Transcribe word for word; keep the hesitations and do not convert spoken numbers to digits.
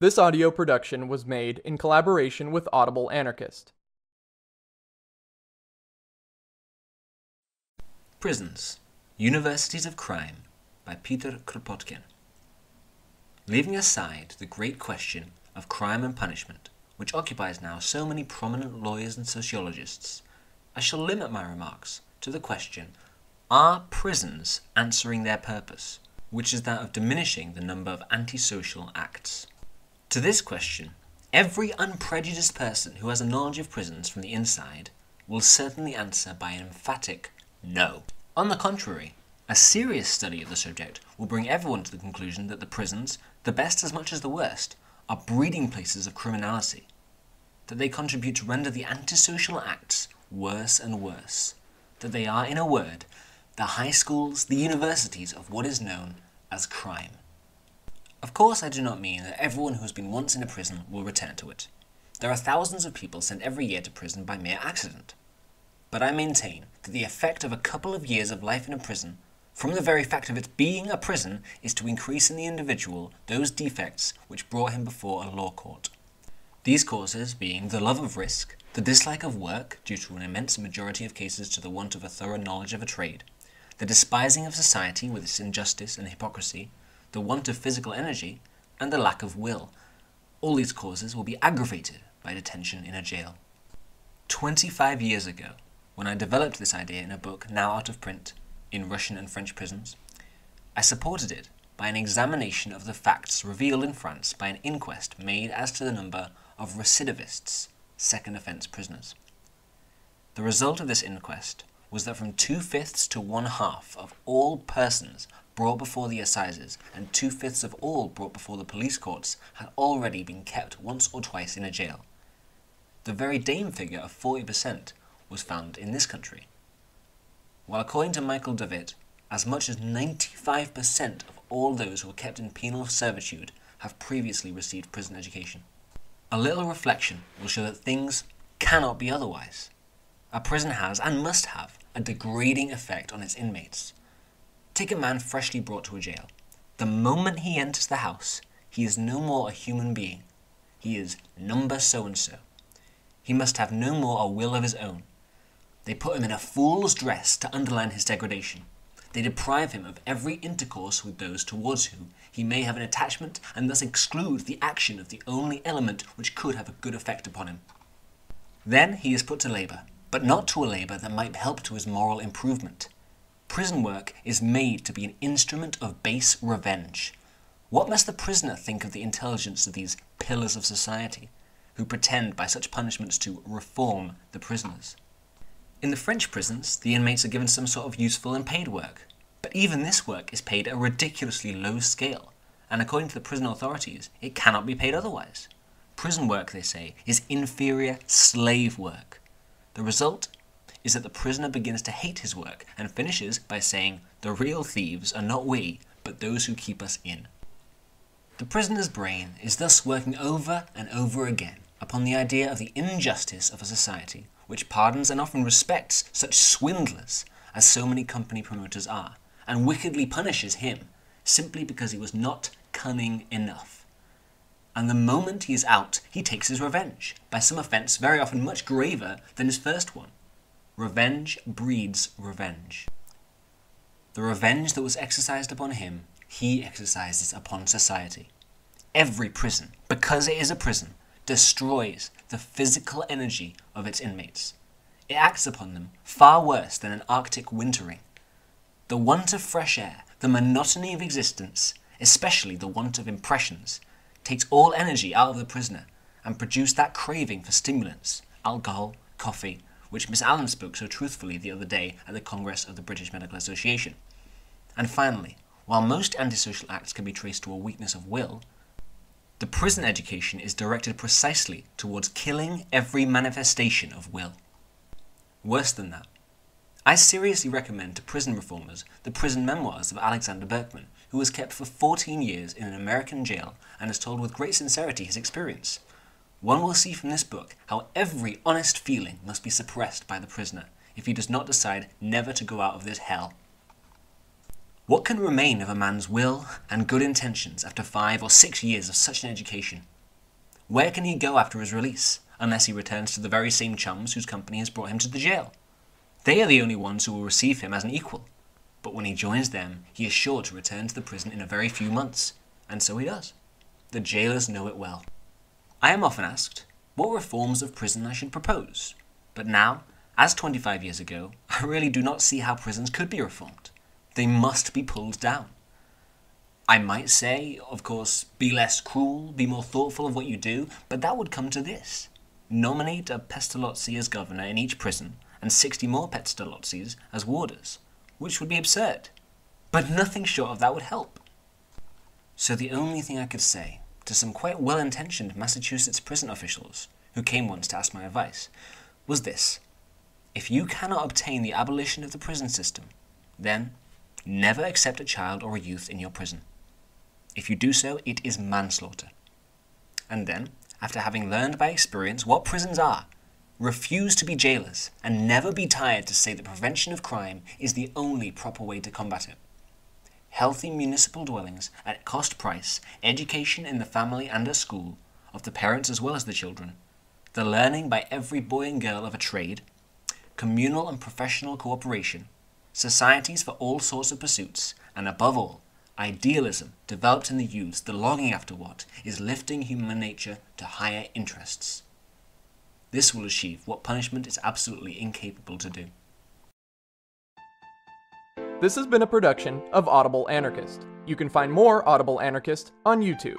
This audio production was made in collaboration with Audible Anarchist. Prisons, Universities of Crime by Peter Kropotkin. Leaving aside the great question of crime and punishment, which occupies now so many prominent lawyers and sociologists, I shall limit my remarks to the question, are prisons answering their purpose, which is that of diminishing the number of antisocial acts? To this question, every unprejudiced person who has a knowledge of prisons from the inside will certainly answer by an emphatic no. On the contrary, a serious study of the subject will bring everyone to the conclusion that the prisons, the best as much as the worst, are breeding places of criminality, that they contribute to render the antisocial acts worse and worse, that they are, in a word, the high schools, the universities of what is known as crime. Of course, I do not mean that everyone who has been once in a prison will return to it. There are thousands of people sent every year to prison by mere accident. But I maintain that the effect of a couple of years of life in a prison, from the very fact of its being a prison, is to increase in the individual those defects which brought him before a law court. These causes being the love of risk, the dislike of work due to an immense majority of cases to the want of a thorough knowledge of a trade, the despising of society with its injustice and hypocrisy, the want of physical energy, and the lack of will. All these causes will be aggravated by detention in a jail. Twenty-five years ago, when I developed this idea in a book now out of print, in Russian and French prisons, I supported it by an examination of the facts revealed in France by an inquest made as to the number of recidivists, second offence prisoners. The result of this inquest was that from two-fifths to one-half of all persons brought before the assizes, and two-fifths of all brought before the police courts, had already been kept once or twice in a jail. The very Dane figure of forty percent was found in this country, while according to Michael Davitt, as much as ninety-five percent of all those who were kept in penal servitude have previously received prison education. A little reflection will show that things cannot be otherwise. A prison has, and must have, a degrading effect on its inmates. Take a man freshly brought to a jail. The moment he enters the house, he is no more a human being. He is number so-and-so. He must have no more a will of his own. They put him in a fool's dress to underline his degradation. They deprive him of every intercourse with those towards whom he may have an attachment, and thus exclude the action of the only element which could have a good effect upon him. Then he is put to labour, but not to a labour that might help to his moral improvement. Prison work is made to be an instrument of base revenge. What must the prisoner think of the intelligence of these pillars of society, who pretend by such punishments to reform the prisoners? In the French prisons, the inmates are given some sort of useful and paid work, but even this work is paid at a ridiculously low scale, and according to the prison authorities, it cannot be paid otherwise. Prison work, they say, is inferior slave work. The result is that the prisoner begins to hate his work, and finishes by saying, "The real thieves are not we, but those who keep us in." The prisoner's brain is thus working over and over again upon the idea of the injustice of a society, which pardons and often respects such swindlers as so many company promoters are, and wickedly punishes him, simply because he was not cunning enough. And the moment he is out, he takes his revenge, by some offence very often much graver than his first one. Revenge breeds revenge. The revenge that was exercised upon him, he exercises upon society. Every prison, because it is a prison, destroys the physical energy of its inmates. It acts upon them far worse than an Arctic wintering. The want of fresh air, the monotony of existence, especially the want of impressions, takes all energy out of the prisoner, and produces that craving for stimulants, alcohol, coffee, which Miss Allen spoke so truthfully the other day at the Congress of the British Medical Association. And finally, while most antisocial acts can be traced to a weakness of will, the prison education is directed precisely towards killing every manifestation of will. Worse than that, I seriously recommend to prison reformers the prison memoirs of Alexander Berkman, who was kept for fourteen years in an American jail and has told with great sincerity his experience. One will see from this book how every honest feeling must be suppressed by the prisoner if he does not decide never to go out of this hell. What can remain of a man's will and good intentions after five or six years of such an education? Where can he go after his release, unless he returns to the very same chums whose company has brought him to the jail? They are the only ones who will receive him as an equal, but when he joins them, he is sure to return to the prison in a very few months, and so he does. The jailers know it well. I am often asked what reforms of prison I should propose, but now, as twenty-five years ago, I really do not see how prisons could be reformed. They must be pulled down. I might say, of course, be less cruel, be more thoughtful of what you do, but that would come to this. Nominate a Pestalozzi as governor in each prison, and sixty more Pestalozzis as warders, which would be absurd. But nothing short of that would help. So the only thing I could say to some quite well-intentioned Massachusetts prison officials, who came once to ask my advice, was this. If you cannot obtain the abolition of the prison system, then never accept a child or a youth in your prison. If you do so, it is manslaughter. And then, after having learned by experience what prisons are, refuse to be jailers and never be tired to say that prevention of crime is the only proper way to combat it. Healthy municipal dwellings at cost price, education in the family and at school, of the parents as well as the children, the learning by every boy and girl of a trade, communal and professional cooperation, societies for all sorts of pursuits, and above all, idealism developed in the youths, the longing after what is lifting human nature to higher interests. This will achieve what punishment is absolutely incapable to do. This has been a production of Audible Anarchist. You can find more Audible Anarchist on YouTube.